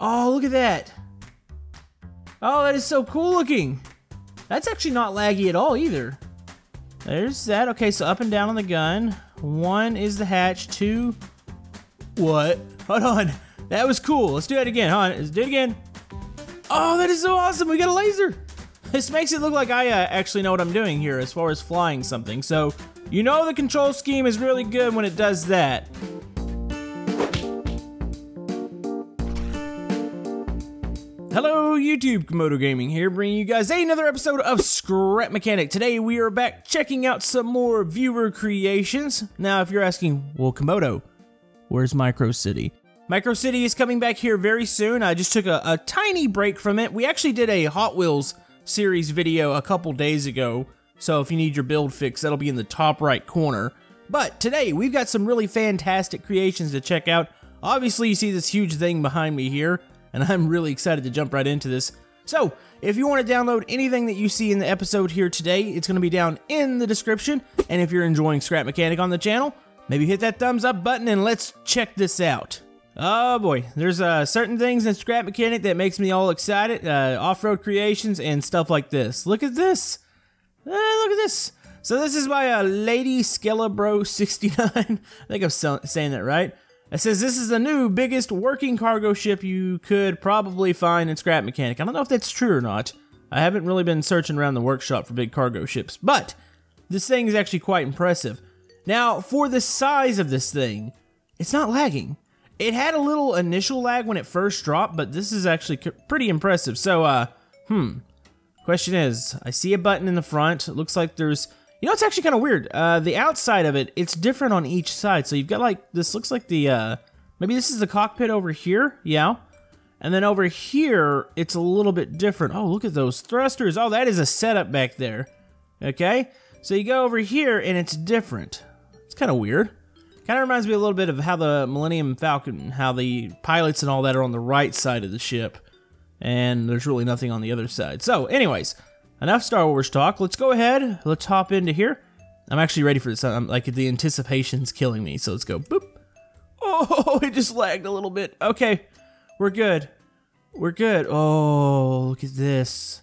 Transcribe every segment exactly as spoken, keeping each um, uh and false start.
Oh, look at that. Oh, that is so cool looking. That's actually not laggy at all either. There's that. Okay, so up and down on the gun. One is the hatch, two. What? Hold on. That was cool. Let's do that again. Hold on. Let's do it again. Oh, that is so awesome. We got a laser. This makes it look like I uh, actually know what I'm doing here as far as flying something. So, you know the control scheme is really good when it does that. Hello YouTube, Camodo Gaming here, bringing you guys another episode of Scrap Mechanic. Today we are back checking out some more viewer creations. Now if you're asking, well Camodo, where's Micro City? Micro City is coming back here very soon. I just took a, a tiny break from it. We actually did a Hot Wheels series video a couple days ago, so if you need your build fix, that'll be in the top right corner. But today we've got some really fantastic creations to check out. Obviously you see this huge thing behind me here, and I'm really excited to jump right into this. So, if you want to download anything that you see in the episode here today, it's going to be down in the description. And if you're enjoying Scrap Mechanic on the channel, maybe hit that thumbs up button and let's check this out. Oh boy, there's uh, certain things in Scrap Mechanic that makes me all excited. Uh, off-road creations and stuff like this. Look at this. Uh, look at this. So this is by uh, Lady Skelebro sixty-nine. I think I'm so saying that right. It says, this is the new biggest working cargo ship you could probably find in Scrap Mechanic. I don't know if that's true or not. I haven't really been searching around the workshop for big cargo ships, but this thing is actually quite impressive. Now, for the size of this thing, it's not lagging. It had a little initial lag when it first dropped, but this is actually pretty impressive. So, uh, hmm. Question is, I see a button in the front. It looks like there's... You know, it's actually kind of weird. Uh, the outside of it, it's different on each side. So you've got like, this looks like the, uh, maybe this is the cockpit over here. Yeah. And then over here, it's a little bit different. Oh, look at those thrusters. Oh, that is a setup back there. Okay. So you go over here and it's different. It's kind of weird. Kind of reminds me a little bit of how the Millennium Falcon, how the pilots and all that are on the right side of the ship. And there's really nothing on the other side. So anyways. Enough Star Wars talk. Let's go ahead. Let's hop into here. I'm actually ready for this. I'm like, the anticipation's killing me. So let's go. Boop. Oh, it just lagged a little bit. Okay. We're good. We're good. Oh, look at this.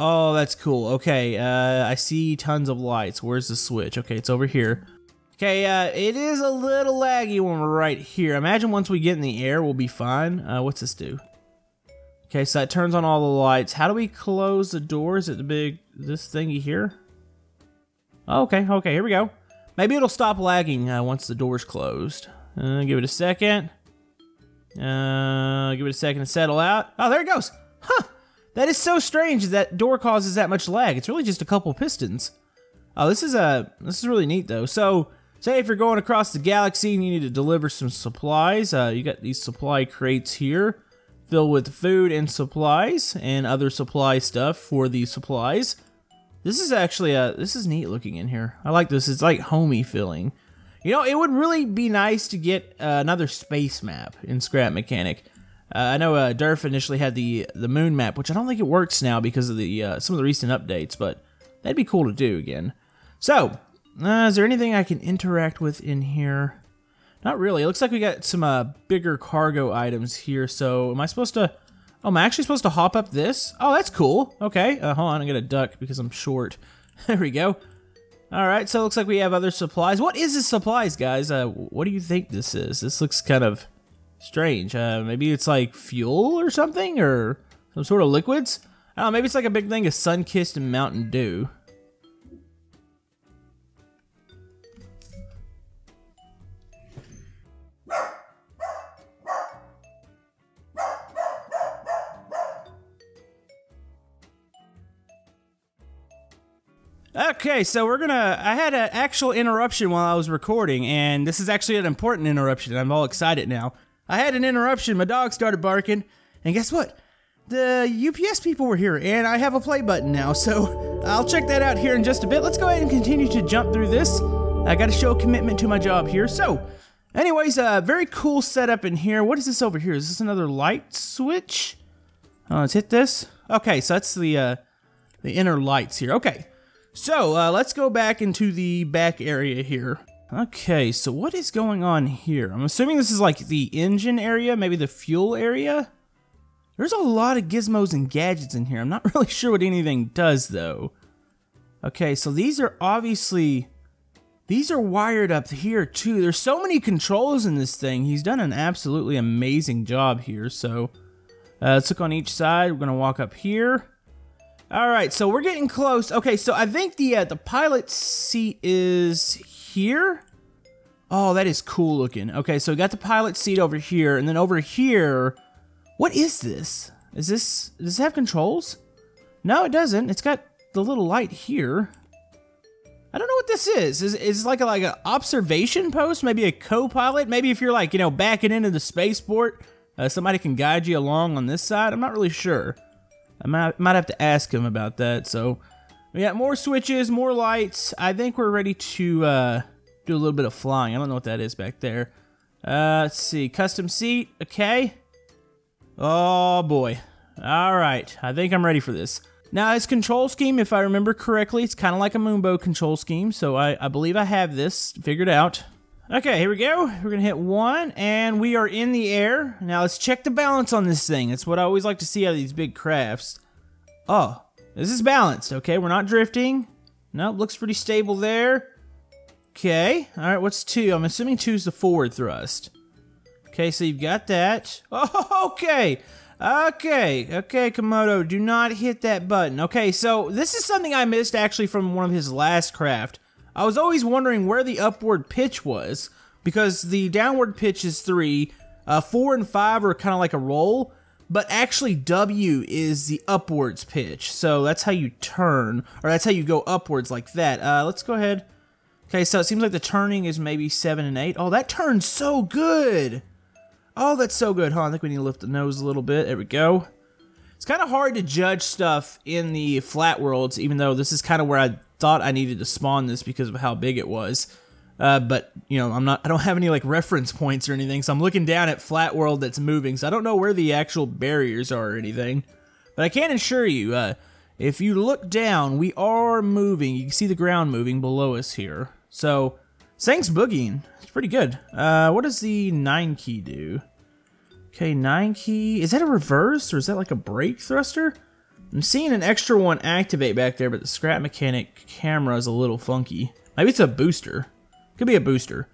Oh, that's cool. Okay. Uh, I see tons of lights. Where's the switch? Okay, it's over here. Okay, uh, it is a little laggy when we're right here. Imagine once we get in the air, we'll be fine. Uh, what's this do? Okay, so that turns on all the lights. How do we close the doors at the big, this thingy here? Oh, okay, okay, here we go. Maybe it'll stop lagging uh, once the door's closed. Uh, give it a second. Uh, give it a second to settle out. Oh, there it goes. Huh, that is so strange that door causes that much lag. It's really just a couple pistons. Oh, this is, a, this is really neat though. So, say if you're going across the galaxy and you need to deliver some supplies, uh, you got these supply crates here. Filled with food and supplies and other supply stuff for the supplies. This is actually a this is neat looking in here. I like this. It's like homey feeling. You know, it would really be nice to get uh, another space map in Scrap Mechanic. Uh, I know uh, Durf initially had the the moon map, which I don't think it works now because of the uh, some of the recent updates. But that'd be cool to do again. So, uh, is there anything I can interact with in here? Not really. It looks like we got some uh, bigger cargo items here. So, am I supposed to... Oh, am I actually supposed to hop up this? Oh, that's cool. Okay. Uh, hold on. I'm going to duck because I'm short. There we go. All right. So, it looks like we have other supplies. What is this supplies, guys? Uh, what do you think this is? This looks kind of strange. Uh, maybe it's like fuel or something? Or some sort of liquids? I don't know. Maybe it's like a big thing of Sunkist and Mountain Dew. Okay, so we're gonna, I had an actual interruption while I was recording, and this is actually an important interruption, and I'm all excited now. I had an interruption, my dog started barking, and guess what? The U P S people were here, and I have a play button now, so I'll check that out here in just a bit. Let's go ahead and continue to jump through this. I gotta show a commitment to my job here, so anyways, uh, very cool setup in here. What is this over here? Is this another light switch? Uh, let's hit this. Okay, so that's the, uh, the inner lights here, okay. So, uh, let's go back into the back area here. Okay, so what is going on here? I'm assuming this is like the engine area, maybe the fuel area? There's a lot of gizmos and gadgets in here. I'm not really sure what anything does though. Okay, so these are obviously... These are wired up here too. There's so many controls in this thing. He's done an absolutely amazing job here. So uh, let's look on each side. We're gonna walk up here. All right, so we're getting close. Okay, so I think the uh, the pilot seat is here. Oh, that is cool looking. Okay, so we got the pilot seat over here, and then over here, what is this? Is this, does it have controls? No, it doesn't. It's got the little light here. I don't know what this is. Is is like a, like an observation post? Maybe a co-pilot? Maybe if you're like, you know, backing into the spaceport, uh, somebody can guide you along on this side. I'm not really sure. I might, might have to ask him about that. So we got more switches, more lights. I think we're ready to uh, do a little bit of flying. I don't know what that is back there. Uh, let's see. Custom seat. Okay. Oh boy. All right. I think I'm ready for this. Now, its control scheme, if I remember correctly, it's kind of like a Moonbow control scheme, so I, I believe I have this figured out. Okay, here we go. We're going to hit one, and we are in the air. Now, let's check the balance on this thing. That's what I always like to see out of these big crafts. Oh, this is balanced, okay? We're not drifting. Nope, looks pretty stable there. Okay, all right, what's two? I'm assuming two's the forward thrust. Okay, so you've got that. Oh, okay. Okay, okay, Camodo, do not hit that button. Okay, so this is something I missed actually from one of his last craft. I was always wondering where the upward pitch was, because the downward pitch is three, uh, four and five are kind of like a roll, but actually W is the upwards pitch, so that's how you turn, or that's how you go upwards like that. Uh, let's go ahead. Okay, so it seems like the turning is maybe seven and eight. Oh, that turns so good! Oh, that's so good, huh? I think we need to lift the nose a little bit. There we go. It's kind of hard to judge stuff in the flat worlds, even though this is kind of where I thought I needed to spawn this because of how big it was. Uh, but, you know, I'm not, I don't have any, like, reference points or anything, so I'm looking down at flat world that's moving, so I don't know where the actual barriers are or anything. But I can assure you, uh, if you look down, we are moving. You can see the ground moving below us here. So, Sang's boogieing. It's pretty good. Uh, what does the nine key do? Okay, nine key. Is that a reverse, or is that like a brake thruster? I'm seeing an extra one activate back there, but the Scrap Mechanic camera is a little funky. Maybe it's a booster. Could be a booster.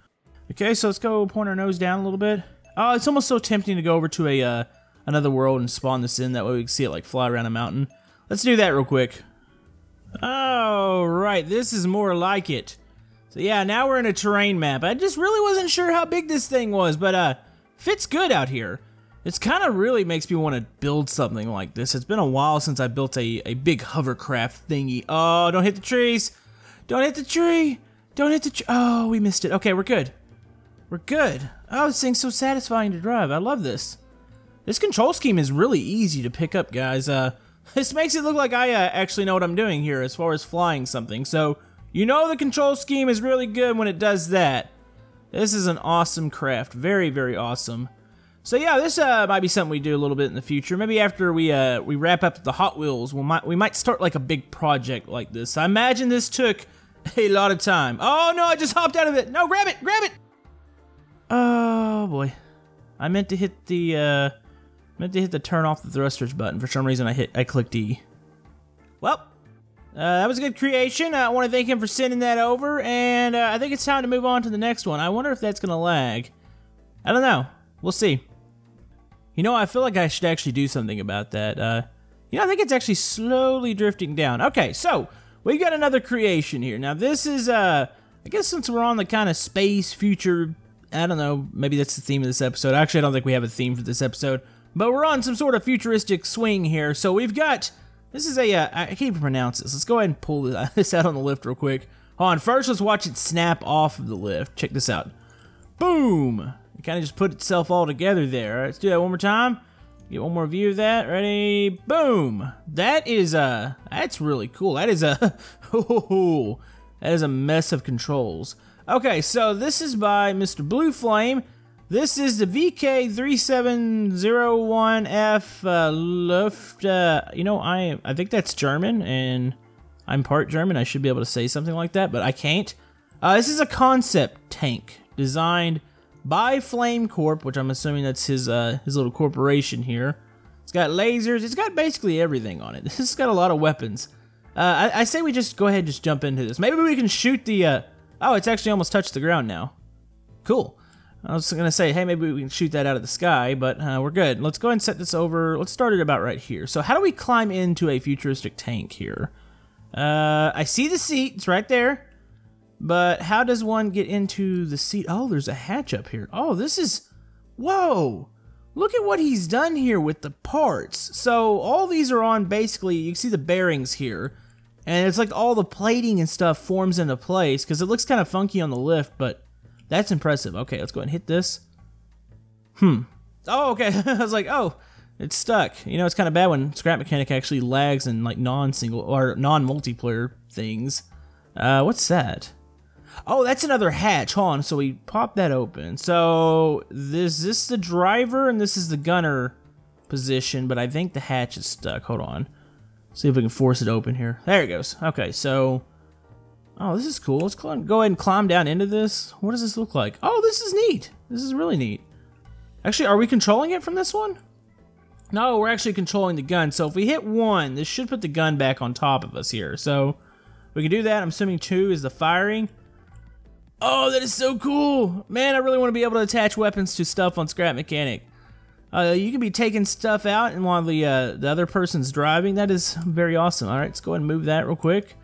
Okay, so let's go point our nose down a little bit. Oh, it's almost so tempting to go over to a uh, another world and spawn this in. That way we can see it like fly around a mountain. Let's do that real quick. All right, this is more like it. So yeah, now we're in a terrain map. I just really wasn't sure how big this thing was, but uh, fits good out here. It's kind of really makes me want to build something like this. It's been a while since I built a, a big hovercraft thingy. Oh, don't hit the trees. Don't hit the tree. Don't hit the tree. Oh, we missed it. Okay, we're good. We're good. Oh, this thing's so satisfying to drive. I love this. This control scheme is really easy to pick up, guys. Uh, this makes it look like I uh, actually know what I'm doing here as far as flying something, so... You know the control scheme is really good when it does that. This is an awesome craft. Very, very awesome. So yeah, this uh, might be something we do a little bit in the future. Maybe after we uh, we wrap up the Hot Wheels, we might, we might start like a big project like this. I imagine this took a lot of time. Oh no, I just hopped out of it. No, grab it, grab it. Oh boy. I meant to hit the, uh, meant to hit the turn off the thrusters button. For some reason I hit, I clicked E. Well. Uh, that was a good creation. I want to thank him for sending that over, and uh, I think it's time to move on to the next one. I wonder if that's going to lag. I don't know. We'll see. You know, I feel like I should actually do something about that. Uh, you know, I think it's actually slowly drifting down. Okay, so we've got another creation here. Now, this is, uh, I guess since we're on the kind of space future, I don't know, maybe that's the theme of this episode. Actually, I don't think we have a theme for this episode, but we're on some sort of futuristic swing here, so we've got... This is a, uh, I can't even pronounce this. Let's go ahead and pull this out on the lift real quick. Hold on, first let's watch it snap off of the lift. Check this out. Boom! It kind of just put itself all together there. All right, let's do that one more time. Get one more view of that. Ready? Boom! That is, uh, that's really cool. That is a, oh, that is a mess of controls. Okay, so this is by Mister Blue Flame. This is the V K three seven zero one F uh, Luft, uh, you know, I I think that's German, and I'm part German. I should be able to say something like that, but I can't. Uh, this is a concept tank designed by Flame Corp, which I'm assuming that's his uh, his little corporation here. It's got lasers. It's got basically everything on it. This has got a lot of weapons. Uh, I, I say we just go ahead and just jump into this. Maybe we can shoot the... Uh, oh, it's actually almost touched the ground now. Cool. I was going to say, hey, maybe we can shoot that out of the sky, but uh, we're good. Let's go ahead and set this over. Let's start it about right here. So how do we climb into a futuristic tank here? Uh, I see the seat. It's right there. But how does one get into the seat? Oh, there's a hatch up here. Oh, this is... Whoa! Look at what he's done here with the parts. So all these are on basically... You can see the bearings here. And it's like all the plating and stuff forms into place, because it looks kind of funky on the lift, but... That's impressive. Okay, let's go ahead and hit this. Hmm. Oh, okay. I was like, oh, it's stuck. You know, it's kind of bad when Scrap Mechanic actually lags in like non-single or non-multiplayer things. Uh, what's that? Oh, that's another hatch. Hold on. So we pop that open. So this this is the driver and this is the gunner position, but I think the hatch is stuck. Hold on. See if we can force it open here. There it goes. Okay, so. Oh, this is cool. Let's go ahead and climb down into this. What does this look like? Oh, this is neat. This is really neat. Actually, are we controlling it from this one? No, we're actually controlling the gun. So if we hit one, this should put the gun back on top of us here. So we can do that. I'm assuming two is the firing. Oh, that is so cool. Man, I really want to be able to attach weapons to stuff on Scrap Mechanic. Uh, you can be taking stuff out and while the, uh, the other person's driving. That is very awesome. All right, let's go ahead and move that real quick.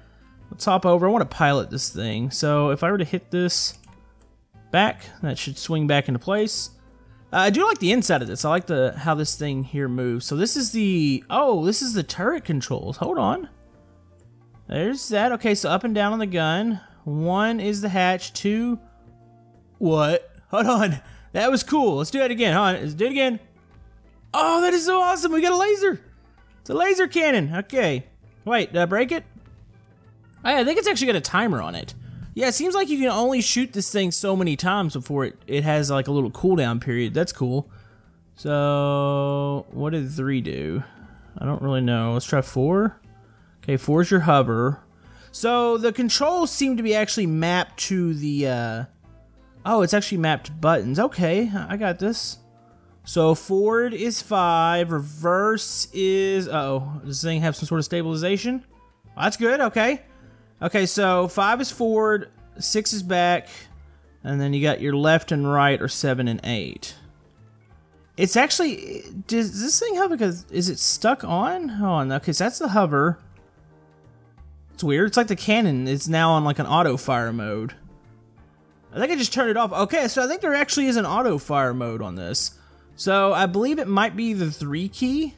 Let's hop over. I want to pilot this thing. So if I were to hit this back, that should swing back into place. Uh, I do like the inside of this. I like the how this thing here moves. So this is the... Oh, this is the turret controls. Hold on. There's that. Okay, so up and down on the gun. One is the hatch. Two... What? Hold on. That was cool. Let's do that again. Hold on. Let's do it again. Oh, that is so awesome. We got a laser. It's a laser cannon. Okay. Wait, did I break it? I think it's actually got a timer on it. Yeah, it seems like you can only shoot this thing so many times before it, it has like a little cooldown period. That's cool. So, what did three do? I don't really know. Let's try four. Okay, four is your hover. So, the controls seem to be actually mapped to the... Uh... Oh, it's actually mapped to buttons. Okay, I got this. So, forward is five. Reverse is... Uh-oh, does this thing have some sort of stabilization? Oh, that's good, okay. Okay, so five is forward, six is back, and then you got your left and right, or seven and eight. It's actually, does this thing have like a, is it stuck on? Hold on, okay, so that's the hover. It's weird, it's like the cannon is now on like an auto fire mode. I think I just turned it off. Okay, so I think there actually is an auto fire mode on this. So I believe it might be the three key.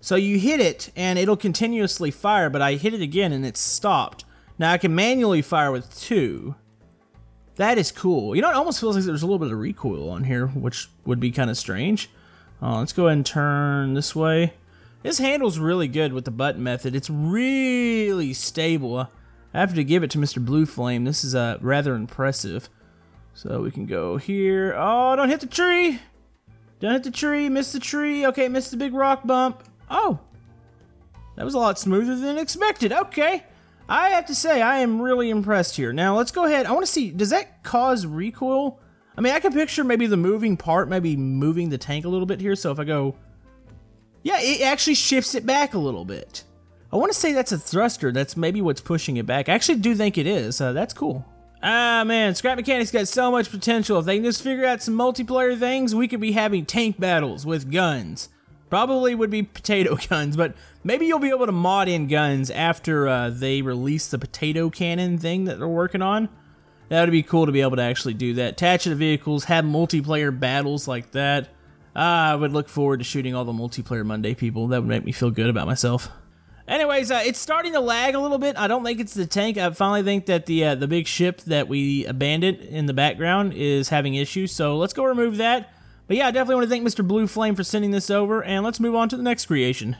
So you hit it and it'll continuously fire, but I hit it again and it's stopped. Now I can manually fire with two. That is cool. You know, it almost feels like there's a little bit of recoil on here, which would be kind of strange. Uh, let's go ahead and turn this way. This handles really good with the button method. It's really stable. I have to give it to Mister Blue Flame. This is uh, rather impressive. So we can go here. Oh, don't hit the tree. Don't hit the tree. Missed the tree. Okay, missed the big rock bump. Oh, that was a lot smoother than expected. Okay. I have to say, I am really impressed here. Now, let's go ahead. I want to see, does that cause recoil? I mean, I can picture maybe the moving part, maybe moving the tank a little bit here. So if I go, yeah, it actually shifts it back a little bit. I want to say that's a thruster. That's maybe what's pushing it back. I actually do think it is. Uh, that's cool. Ah, man, Scrap Mechanic's got so much potential. If they can just figure out some multiplayer things, we could be having tank battles with guns. Probably would be potato guns, but maybe you'll be able to mod in guns after uh, they release the potato cannon thing that they're working on. That would be cool to be able to actually do that. Attach it to vehicles, have multiplayer battles like that. Uh, I would look forward to shooting all the multiplayer Monday people. That would make me feel good about myself. Anyways, uh, it's starting to lag a little bit. I don't think it's the tank. I finally think that the, uh, the big ship that we abandoned in the background is having issues, so let's go remove that. But yeah, I definitely want to thank Mister Blue Flame for sending this over, and let's move on to the next creation.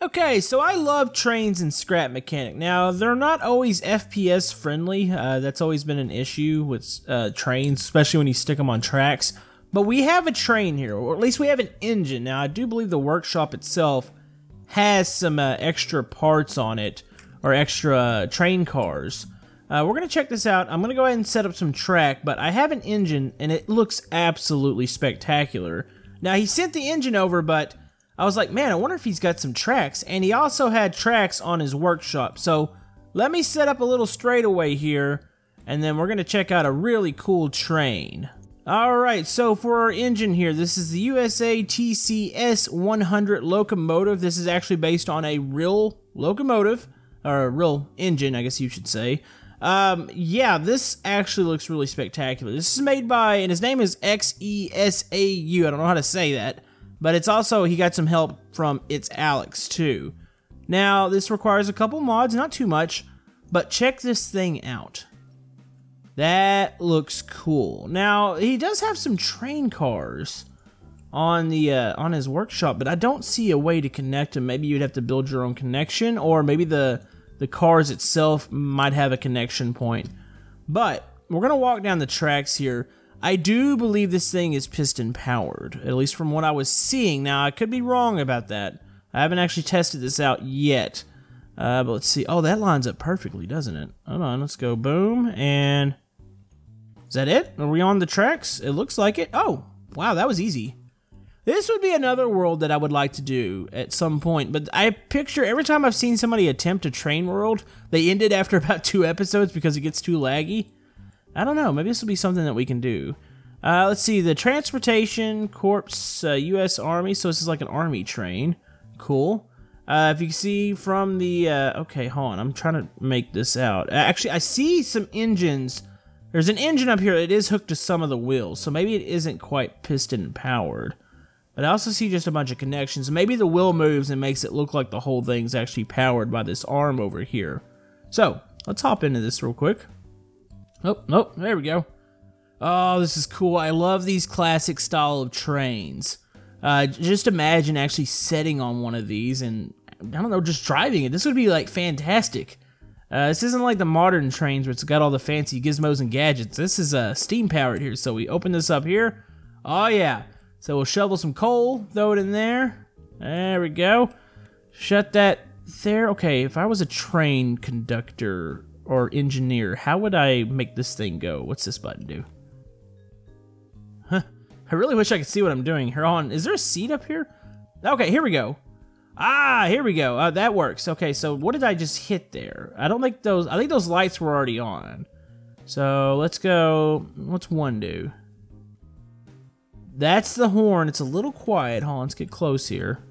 Okay, so I love trains in Scrap Mechanic. Now, they're not always F P S friendly. Uh, that's always been an issue with uh, trains, especially when you stick them on tracks. But we have a train here, or at least we have an engine. Now, I do believe the workshop itself has some uh, extra parts on it, or extra uh, train cars. Uh, we're going to check this out. I'm going to go ahead and set up some track, but I have an engine, and it looks absolutely spectacular. Now, he sent the engine over, but I was like, man, I wonder if he's got some tracks. And he also had tracks on his workshop. So let me set up a little straightaway here, and then we're going to check out a really cool train. All right, so for our engine here, this is the U S A T C S one hundred locomotive. This is actually based on a real locomotive, or a real engine, I guess you should say. Um, yeah, this actually looks really spectacular. This is made by, and his name is X E S A U. I don't know how to say that, but it's also, he got some help from It's Alex too. Now, this requires a couple mods, not too much, but check this thing out. That looks cool. Now, he does have some train cars on the uh, on his workshop, but I don't see a way to connect them. Maybe you'd have to build your own connection, or maybe the the cars itself might have a connection point. But we're gonna walk down the tracks here. I do believe this thing is piston powered, at least from what I was seeing. Now, I could be wrong about that. I haven't actually tested this out yet. Uh, but let's see. Oh, that lines up perfectly, doesn't it? Hold on, let's go. Boom, and is that it? Are we on the tracks? It looks like it. Oh, wow, that was easy. This would be another world that I would like to do at some point, but I picture every time I've seen somebody attempt a train world, they end it after about two episodes because it gets too laggy. I don't know. Maybe this will be something that we can do. Uh, let's see. The Transportation Corps, uh, U S Army, so this is like an army train. Cool. Uh, if you can see from the... Uh, okay, hold on. I'm trying to make this out. Actually, I see some engines. There's an engine up here. It is hooked to some of the wheels, so maybe it isn't quite piston powered. But I also see just a bunch of connections. Maybe the wheel moves and makes it look like the whole thing's actually powered by this arm over here. So, let's hop into this real quick. Oh, nope. Oh, there we go. Oh, this is cool. I love these classic style of trains. Uh, just imagine actually sitting on one of these and, I don't know, just driving it. This would be, like, fantastic. Uh, this isn't like the modern trains where it's got all the fancy gizmos and gadgets. This is uh, steam-powered here, so we open this up here. Oh, yeah. So we'll shovel some coal, throw it in there. There we go. Shut that there. Okay, if I was a train conductor or engineer, how would I make this thing go? What's this button do? Huh. I really wish I could see what I'm doing here. On, is there a seat up here? Okay, here we go. Ah, here we go. Uh, that works. Okay, so what did I just hit there? I don't think those, I think those lights were already on. So let's go, what's one do? That's the horn. It's a little quiet. Hold on, let's get close here.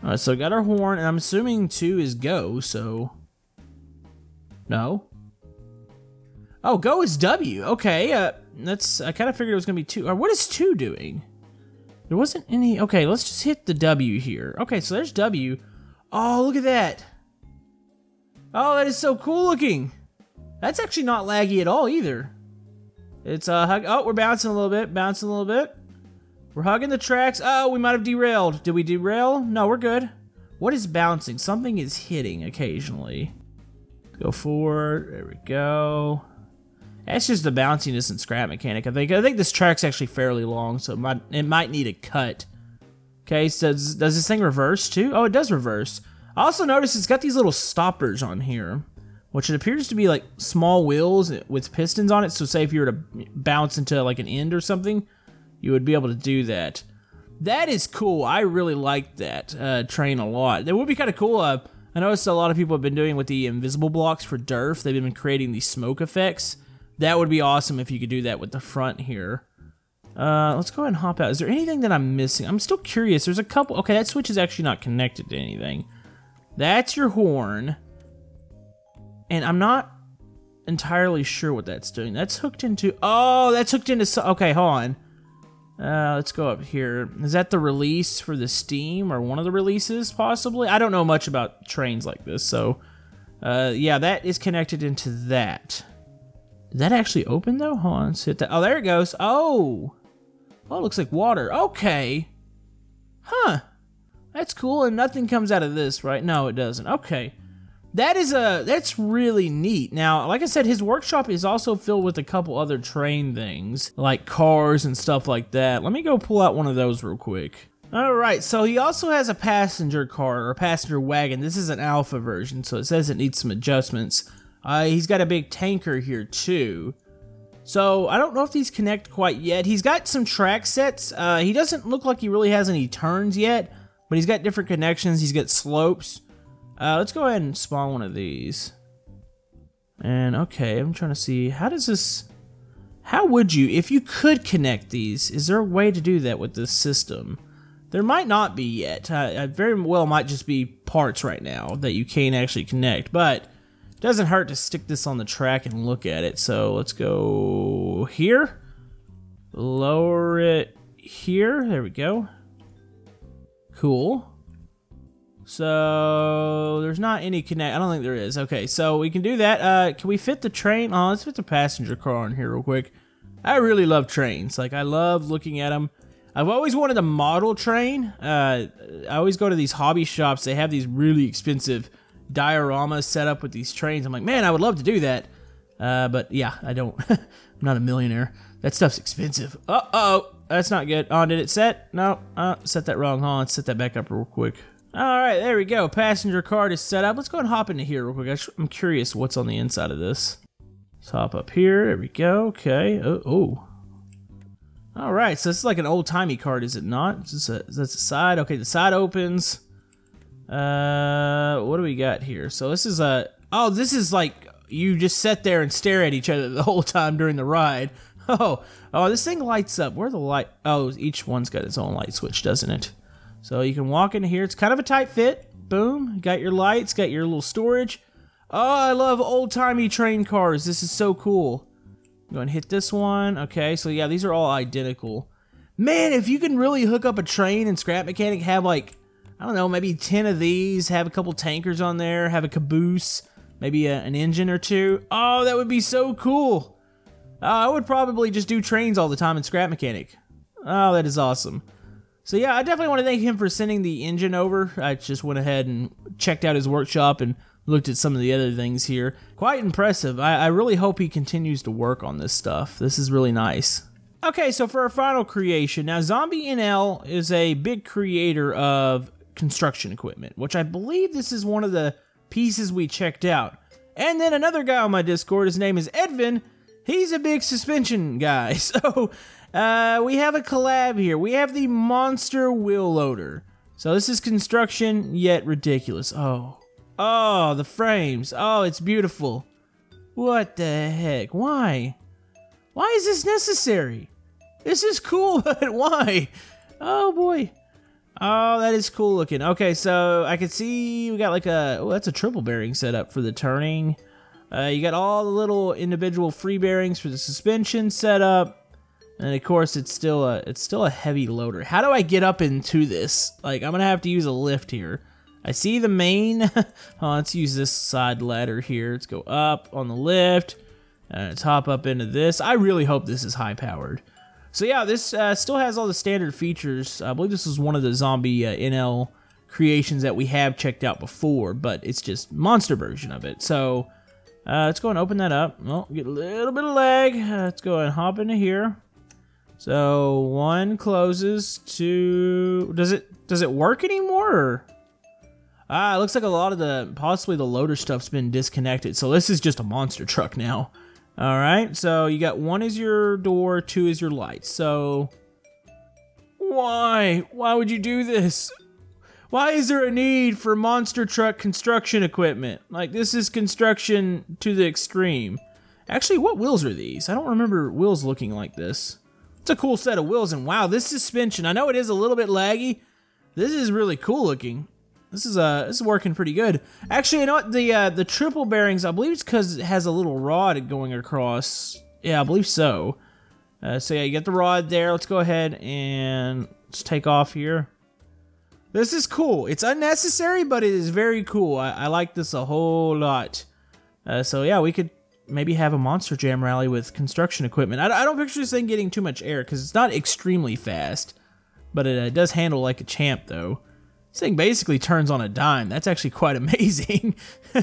All right, so we got our horn, and I'm assuming two is go, so... No? Oh, go is W. Okay, uh, that's, I kind of figured it was going to be two. Or what is two doing? There wasn't any... Okay, let's just hit the W here. Okay, so there's W. Oh, look at that. Oh, that is so cool looking. That's actually not laggy at all either. It's a hug. Oh, we're bouncing a little bit. Bouncing a little bit. We're hugging the tracks. Oh, we might have derailed. Did we derail? No, we're good. What is bouncing? Something is hitting occasionally. Go forward. There we go. That's just the bounciness and Scrap Mechanic. I think. I think this track's actually fairly long, so it might it might need a cut. Okay. So does, does this thing reverse too? Oh, it does reverse. I also noticed it's got these little stoppers on here, which it appears to be like small wheels with pistons on it, so say if you were to bounce into like an end or something, you would be able to do that. That is cool. I really like that uh, train a lot. It would be kind of cool. Uh, I noticed a lot of people have been doing with the invisible blocks for D R F. They've been creating these smoke effects. That would be awesome if you could do that with the front here. Uh, let's go ahead and hop out. Is there anything that I'm missing? I'm still curious. There's a couple. Okay, that switch is actually not connected to anything. That's your horn. And I'm not entirely sure what that's doing. That's hooked into... Oh, that's hooked into... So okay, hold on. Uh, let's go up here. Is that the release for the steam? Or one of the releases, possibly? I don't know much about trains like this, so... Uh, yeah, that is connected into that. Did that actually open, though? Hold on, let's hit that. Oh, there it goes. Oh! Oh, it looks like water. Okay. Huh. That's cool, and nothing comes out of this, right? No, it doesn't. Okay. That is a, that's really neat. Now, like I said, his workshop is also filled with a couple other train things, like cars and stuff like that. Let me go pull out one of those real quick. All right, so he also has a passenger car, or passenger wagon. This is an alpha version, so it says it needs some adjustments. Uh, he's got a big tanker here too. So I don't know if these connect quite yet. He's got some track sets. Uh, he doesn't look like he really has any turns yet, but he's got different connections. He's got slopes. Uh, let's go ahead and spawn one of these. And okay, I'm trying to see, how does this, how would you, if you could connect these, is there a way to do that with this system? There might not be yet. Uh, it very well might just be parts right now that you can't actually connect, but it doesn't hurt to stick this on the track and look at it. So let's go here, lower it here, there we go. Cool. So there's not any connect, I don't think there is. Okay, so we can do that. Uh, can we fit the train on? Oh, let's fit the passenger car on here real quick. I really love trains, like I love looking at them. I've always wanted a model train. Uh, I always go to these hobby shops, they have these really expensive dioramas set up with these trains. I'm like, man, I would love to do that. Uh, but yeah, I don't, I'm not a millionaire. That stuff's expensive. Uh-oh, that's not good. Oh, did it set? No, uh, set that wrong, huh? Let's set that back up real quick. Alright, there we go. Passenger card is set up. Let's go and hop into here real quick. I'm curious what's on the inside of this. Let's hop up here. There we go. Okay. Oh. oh. Alright, so this is like an old-timey card, is it not? Is this a, that's a side. Okay, the side opens. Uh, what do we got here? So this is a... Oh, this is like you just sit there and stare at each other the whole time during the ride. Oh, oh, this thing lights up. Where the light... Oh, each one's got its own light switch, doesn't it? So you can walk into here. It's kind of a tight fit. Boom. Got your lights. Got your little storage. Oh, I love old-timey train cars. This is so cool. I'm going to hit this one. Okay, so yeah, these are all identical. Man, if you can really hook up a train and Scrap Mechanic, have like, I don't know, maybe ten of these, have a couple tankers on there, have a caboose, maybe a, an engine or two. Oh, that would be so cool. Uh, I would probably just do trains all the time in Scrap Mechanic. Oh, that is awesome. So yeah, I definitely want to thank him for sending the engine over. I just went ahead and checked out his workshop and looked at some of the other things here. Quite impressive. I, I really hope he continues to work on this stuff. This is really nice. Okay, so for our final creation, now ZombieNL is a big creator of construction equipment, which I believe this is one of the pieces we checked out. And then another guy on my Discord, his name is Edvin, he's a big suspension guy, so... Uh, we have a collab here. We have the monster wheel loader. So this is construction, yet ridiculous. Oh. Oh, the frames. Oh, it's beautiful. What the heck? Why? Why is this necessary? This is cool, but why? Oh, boy. Oh, that is cool looking. Okay, so I can see we got like a... Oh, that's a triple bearing set up for the turning. Uh, you got all the little individual free bearings for the suspension set up. And of course, it's still a it's still a heavy loader. How do I get up into this? Like, I'm gonna have to use a lift here. I see the main. Oh, let's use this side ladder here. Let's go up on the lift. Uh, let's hop up into this. I really hope this is high powered. So yeah, this uh, still has all the standard features. I believe this was one of the Zombie uh, N L creations that we have checked out before, but it's just monster version of it. So uh, let's go and open that up. Well, get a little bit of lag. Uh, let's go and hop into here. So one closes, two, does it does it work anymore? Or? Ah, it looks like a lot of the, possibly the loader stuff's been disconnected. So this is just a monster truck now. All right, so you got one is your door, two is your lights. So why, why would you do this? Why is there a need for monster truck construction equipment? Like, this is construction to the extreme. Actually, what wheels are these? I don't remember wheels looking like this. It's a cool set of wheels, and wow, this suspension, I know it is a little bit laggy. This is really cool looking. This is uh, this is working pretty good. Actually, you know what, the, uh, the triple bearings, I believe it's because it has a little rod going across. Yeah, I believe so. Uh, so yeah, you get the rod there. Let's go ahead and let's take off here. This is cool. It's unnecessary, but it is very cool. I, I like this a whole lot. Uh, so yeah, we could... maybe have a monster jam rally with construction equipment. I, I don't picture this thing getting too much air because it's not extremely fast, but it uh, does handle like a champ though. This thing basically turns on a dime. That's actually quite amazing. uh,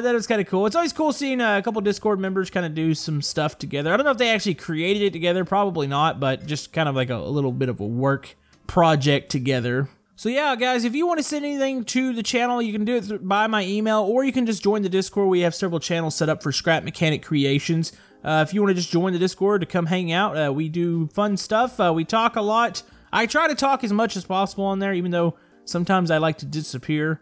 that was kind of cool. It's always cool seeing uh, a couple Discord members kind of do some stuff together. I don't know if they actually created it together, probably not, but just kind of like a, a little bit of a work project together. So yeah, guys, if you want to send anything to the channel, you can do it by my email, or you can just join the Discord. We have several channels set up for Scrap Mechanic creations. Uh, if you want to just join the Discord to come hang out, uh, we do fun stuff. Uh, we talk a lot. I try to talk as much as possible on there, even though sometimes I like to disappear.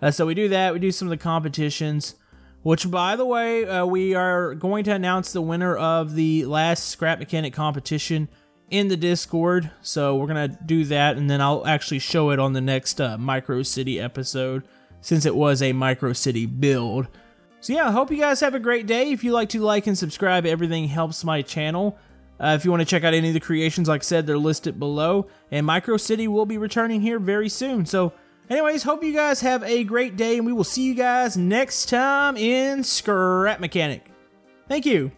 Uh, so we do that. We do some of the competitions, which, by the way, uh, we are going to announce the winner of the last Scrap Mechanic competition in the Discord. So we're going to do that, and then I'll actually show it on the next uh, Micro City episode, since it was a Micro City build. So yeah, I hope you guys have a great day. If you like to like and subscribe, everything helps my channel. Uh, if you want to check out any of the creations, like I said, they're listed below. And Micro City will be returning here very soon. So anyways, hope you guys have a great day, and we will see you guys next time in Scrap Mechanic. Thank you.